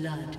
blood.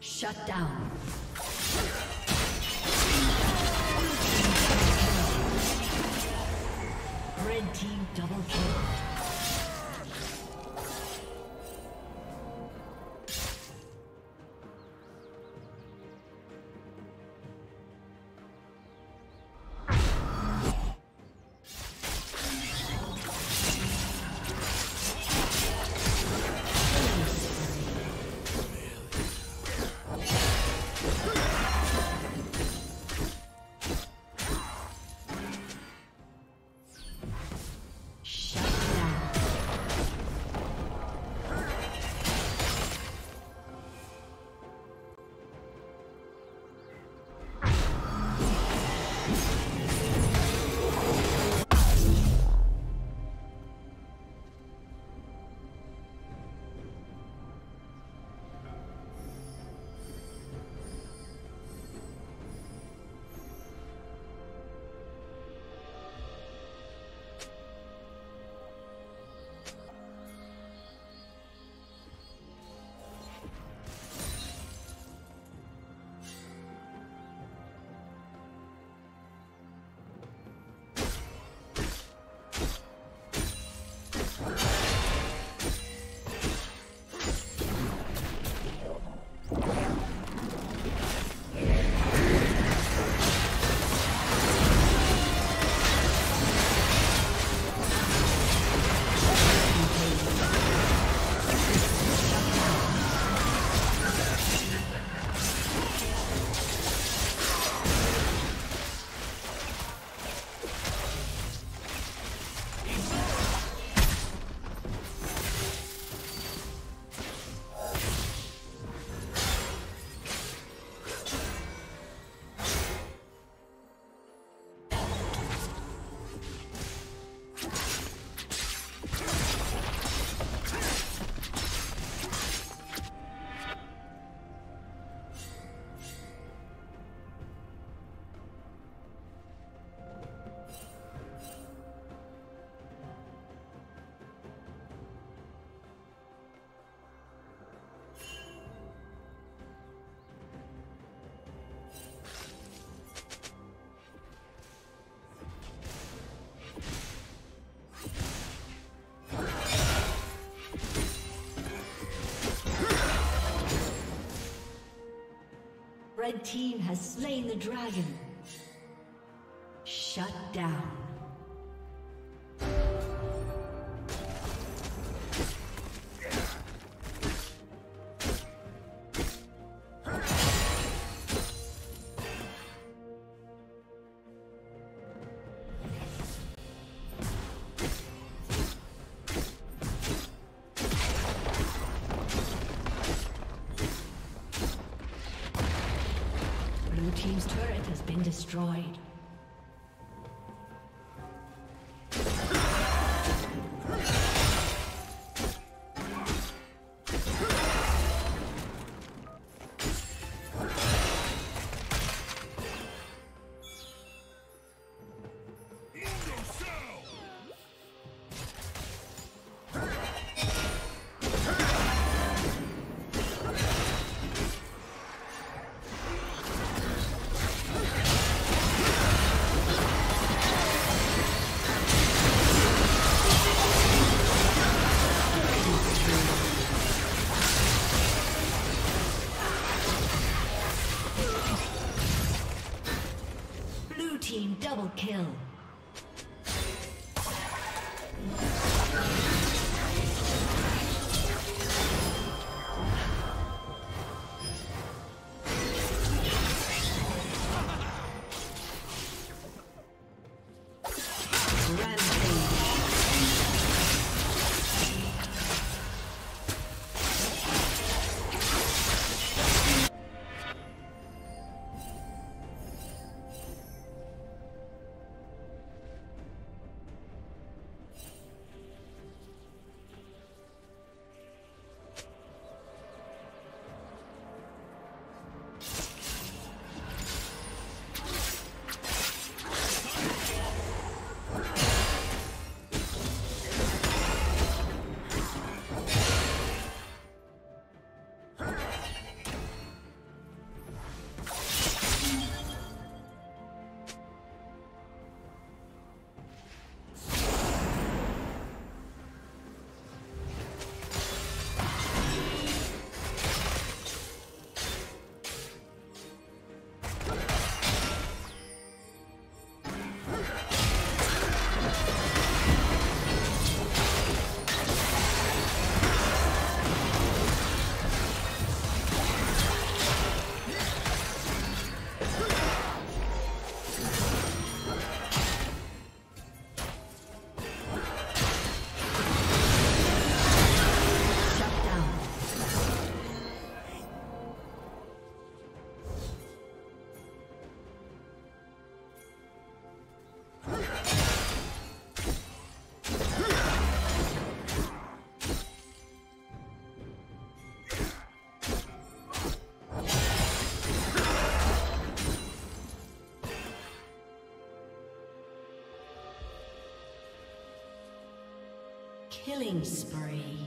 Shut down. Red team double kill. Red team has slain the dragon. Shut down. Team's turret has been destroyed. Blue team double kill. Killing spree.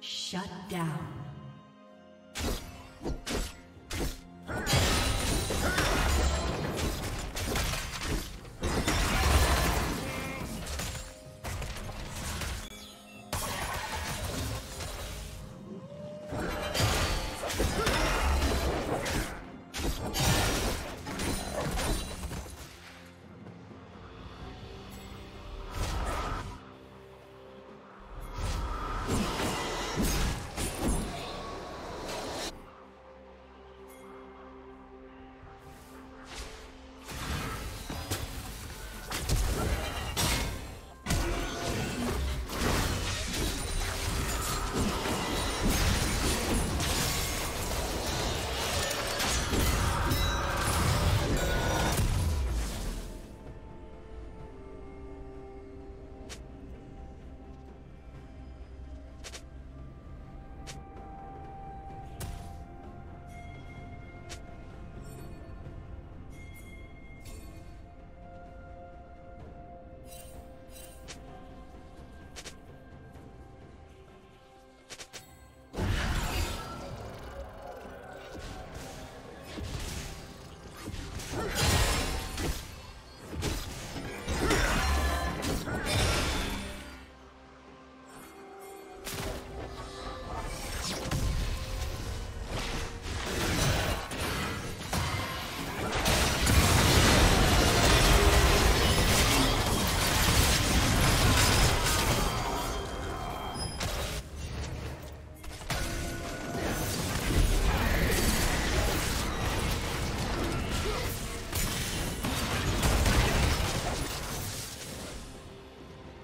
Shut down.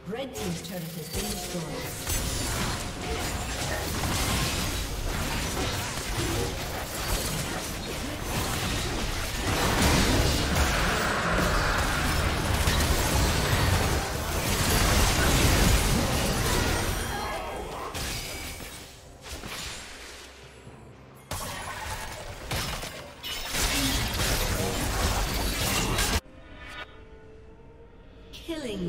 Red team's turret has been destroyed. Killing